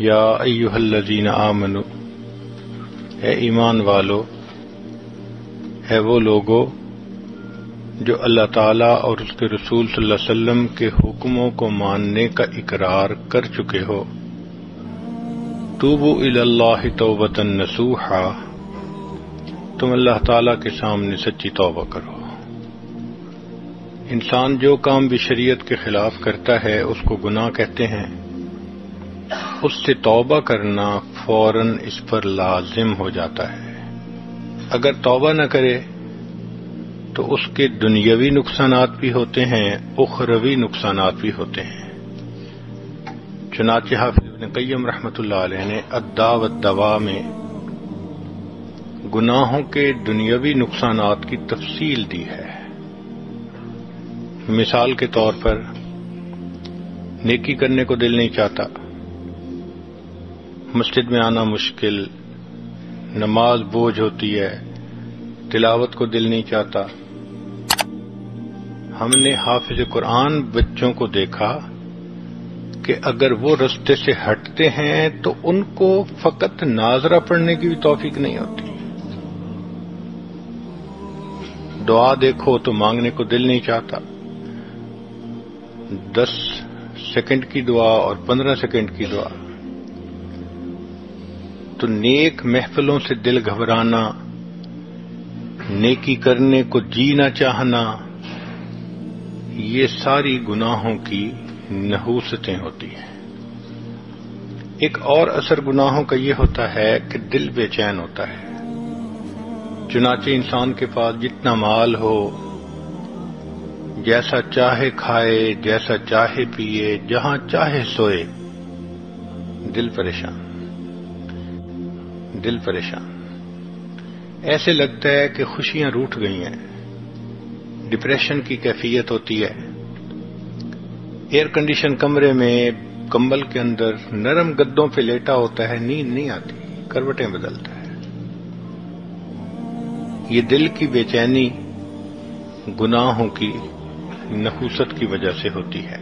या अय्युहल्लज़ीन आमनु, है ईमान वालो, है वो लोगो जो अल्लाह ताला और उसके रसूल सल्लल्लाहु अलैहि वसल्लम के हुक्मों को मानने का इकरार कर चुके हो। तूबू इलल्लाहि तौबतन नसूहा, तुम अल्लाह ताला के सामने सच्ची तौबा करो। इंसान जो काम भी शरीयत के खिलाफ करता है उसको गुनाह कहते हैं। उससे तौबा करना फौरन इस पर लाजिम हो जाता है। अगर तौबा न करे तो उसके दुनियावी नुकसानात भी होते हैं, उखरवी नुकसानात भी होते हैं। चुनांचे हाफिज़ इब्न क़य्यम रहमतुल्लाह अलैह ने अद्दा व दवा में गुनाहों के दुनियावी नुकसानात की तफसील दी है। मिसाल के तौर पर नेकी करने को दिल नहीं चाहता, मस्जिद में आना मुश्किल, नमाज बोझ होती है, तिलावत को दिल नहीं चाहता। हमने हाफिज कुरान बच्चों को देखा कि अगर वो रास्ते से हटते हैं तो उनको फकत नाजरा पढ़ने की भी तौफीक नहीं होती। दुआ देखो तो मांगने को दिल नहीं चाहता। 10 सेकंड की दुआ और 15 सेकंड की दुआ। तो नेक महफिलों से दिल घबराना, नेकी करने को जीना चाहना, ये सारी गुनाहों की नहूसतें होती हैं। एक और असर गुनाहों का ये होता है कि दिल बेचैन होता है। चुनांचे इंसान के पास जितना माल हो, जैसा चाहे खाए, जैसा चाहे पिए, जहां चाहे सोए, दिल परेशान। ऐसे लगता है कि खुशियां रूठ गई हैं। डिप्रेशन की कैफियत होती है। एयर कंडीशन कमरे में कंबल के अंदर नरम गद्दों पे लेटा होता है, नींद नहीं आती, करवटें बदलता है। ये दिल की बेचैनी गुनाहों की नहूसत की वजह से होती है।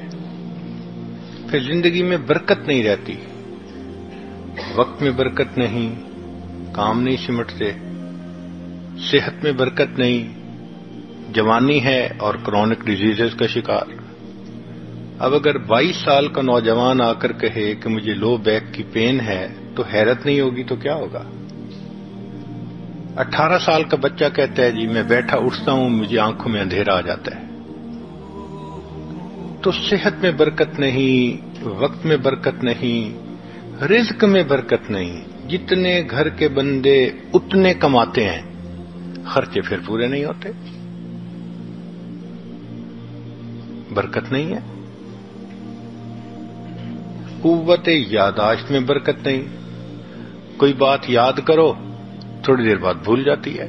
फिर जिंदगी में बरकत नहीं रहती, वक्त में बरकत नहीं, काम नहीं सिमटते, सेहत में बरकत नहीं, जवानी है और क्रॉनिक डिजीजेस का शिकार। अब अगर 22 साल का नौजवान आकर कहे कि मुझे लो बैक की पेन है तो हैरत नहीं होगी तो क्या होगा। 18 साल का बच्चा कहता है जी मैं बैठा उठता हूं मुझे आंखों में अंधेरा आ जाता है। तो सेहत में बरकत नहीं, वक्त में बरकत नहीं, रिज्क में बरकत नहीं। जितने घर के बंदे उतने कमाते हैं, खर्चे फिर पूरे नहीं होते, बरकत नहीं है। कुव्वत यादाश्त में बरकत नहीं, कोई बात याद करो थोड़ी देर बाद भूल जाती है।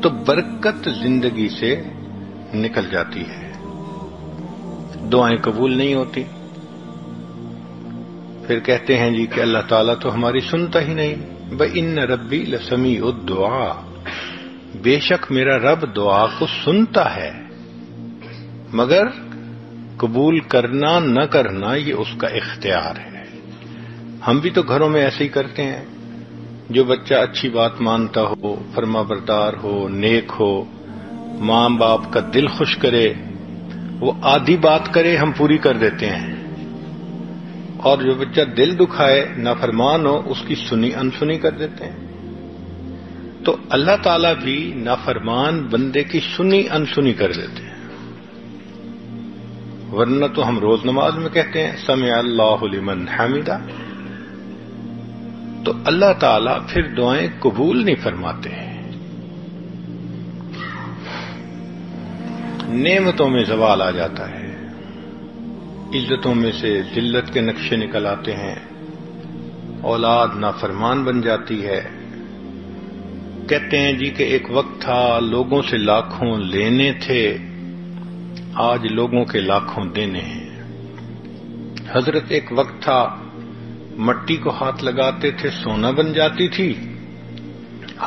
तो बरकत जिंदगी से निकल जाती है, दुआएं कबूल नहीं होती। फिर कहते हैं जी कि अल्लाह ताला तो हमारी सुनता ही नहीं। इन्ना रब्बी लसमीउ दुआ, बेशक मेरा रब दुआ को सुनता है, मगर कबूल करना न करना ये उसका इख्तियार है। हम भी तो घरों में ऐसे ही करते हैं। जो बच्चा अच्छी बात मानता हो, फरमाबरदार हो, नेक हो, माँ बाप का दिल खुश करे, वो आधी बात करे हम पूरी कर देते हैं, और जो बच्चा दिल दुखाए, नाफरमान हो, उसकी सुनी अनसुनी कर देते हैं। तो अल्लाह ताला भी नाफरमान बंदे की सुनी अनसुनी कर देते हैं। वरना तो हम रोज नमाज में कहते हैं समिअ अल्लाहु लिमन हमिदा, तो अल्लाह ताला फिर दुआएं कबूल नहीं फरमाते हैं। नेमतों में ज़वाल आ जाता है, इज्जतों में से जिल्लत के नक्शे निकल आते हैं, औलाद नाफरमान बन जाती है। कहते हैं जी कि एक वक्त था लोगों से लाखों लेने थे, आज लोगों के लाखों देने हैं। हजरत एक वक्त था मट्टी को हाथ लगाते थे सोना बन जाती थी,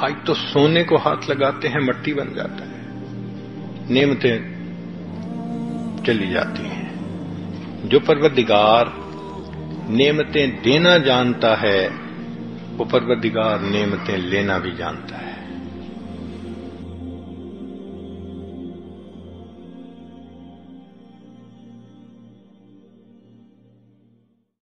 आज तो सोने को हाथ लगाते हैं मट्टी बन जाता है। नेमतें चली जाती हैं। जो परवरदिगार नेमतें देना जानता है, वो परवरदिगार नेमतें लेना भी जानता है।